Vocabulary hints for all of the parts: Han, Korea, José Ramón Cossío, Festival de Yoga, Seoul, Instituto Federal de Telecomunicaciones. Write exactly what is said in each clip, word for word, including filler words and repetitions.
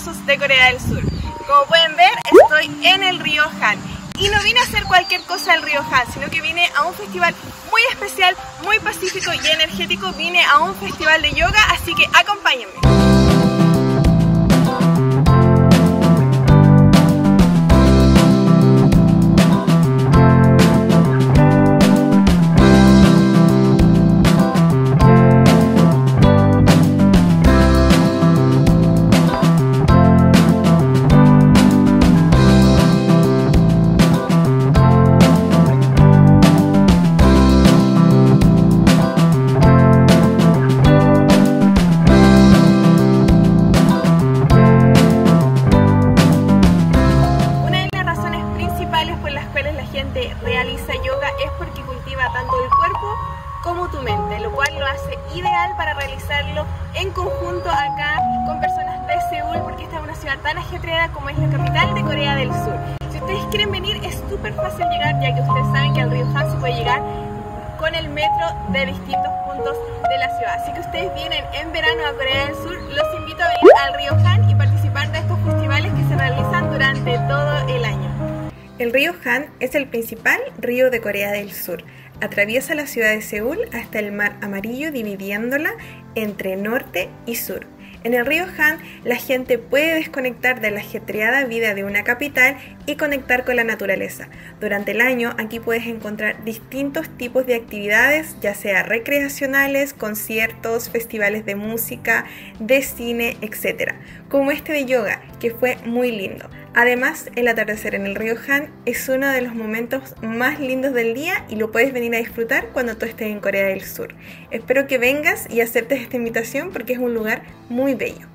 hermosos de Corea del Sur. Como pueden ver, estoy en el río Han. Y no vine a hacer cualquier cosa al río Han, sino que vine a un festival muy especial, muy pacífico y energético. Vine a un festival de yoga, así que acompáñenme. Realiza yoga es porque cultiva tanto el cuerpo como tu mente, lo cual lo hace ideal para realizarlo en conjunto acá con personas de Seúl, porque esta es una ciudad tan ajetreada como es la capital de Corea del Sur. Si ustedes quieren venir es súper fácil llegar, ya que ustedes saben que al río Han se puede llegar con el metro de distintos puntos de la ciudad. Así que ustedes vienen en verano a Corea del Sur, los invito a venir al río Han y participar de estos festivales que se realizan durante todo el año. El río Han es el principal río de Corea del Sur. Atraviesa la ciudad de Seúl hasta el mar amarillo, dividiéndola entre norte y sur. En el río Han, la gente puede desconectar de la ajetreada vida de una capital y conectar con la naturaleza. Durante el año, aquí puedes encontrar distintos tipos de actividades, ya sea recreacionales, conciertos, festivales de música, de cine, etcétera. Como este de yoga, que fue muy lindo. Además, el atardecer en el río Han es uno de los momentos más lindos del día y lo puedes venir a disfrutar cuando tú estés en Corea del Sur. Espero que vengas y aceptes esta invitación porque es un lugar muy bello.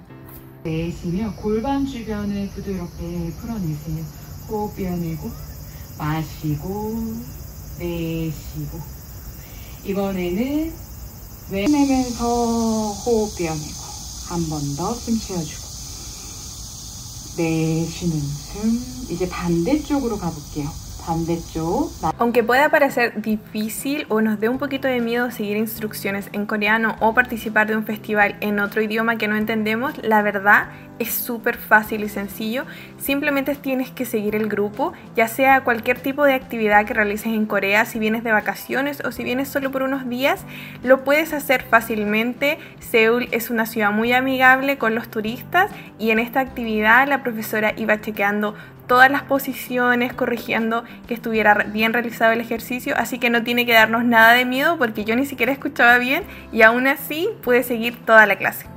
Aunque pueda parecer difícil o nos dé un poquito de miedo seguir instrucciones en coreano o participar de un festival en otro idioma que no entendemos, la verdad es súper fácil y sencillo. Simplemente tienes que seguir el grupo, ya sea cualquier tipo de actividad que realices en Corea, si vienes de vacaciones o si vienes solo por unos días, lo puedes hacer fácilmente. Seúl es una ciudad muy amigable con los turistas y en esta actividad la profesora iba chequeando todas las posiciones, corrigiendo que estuviera bien realizado el ejercicio, así que no tiene que darnos nada de miedo porque yo ni siquiera escuchaba bien y aún así pude seguir toda la clase.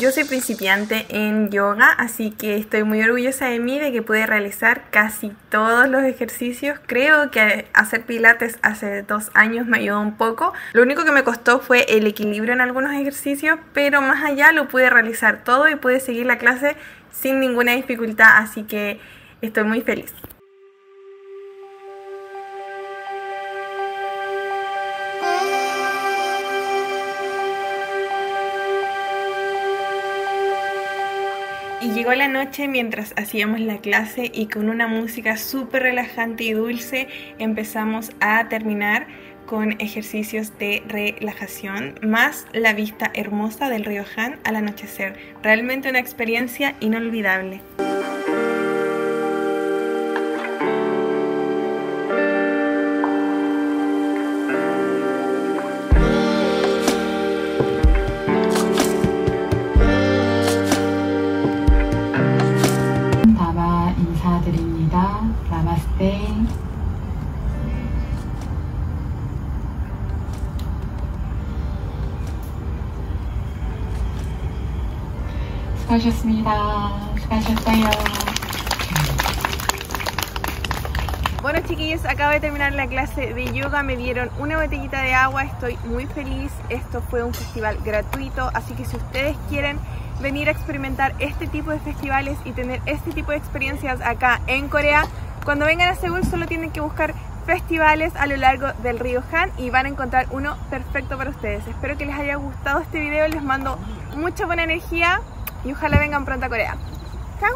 Yo soy principiante en yoga, así que estoy muy orgullosa de mí de que pude realizar casi todos los ejercicios. Creo que hacer pilates hace dos años me ayudó un poco. Lo único que me costó fue el equilibrio en algunos ejercicios, pero más allá lo pude realizar todo y pude seguir la clase sin ninguna dificultad, así que estoy muy feliz. Y llegó la noche mientras hacíamos la clase y con una música súper relajante y dulce empezamos a terminar con ejercicios de relajación, más la vista hermosa del río Han al anochecer. Realmente una experiencia inolvidable. Bueno, chiquillos, acabo de terminar la clase de yoga, me dieron una botellita de agua, estoy muy feliz. Esto fue un festival gratuito, así que si ustedes quieren venir a experimentar este tipo de festivales y tener este tipo de experiencias acá en Corea, cuando vengan a Seúl solo tienen que buscar festivales a lo largo del río Han y van a encontrar uno perfecto para ustedes. Espero que les haya gustado este video, les mando mucha buena energía y ojalá vengan pronto a Corea. ¡Chao!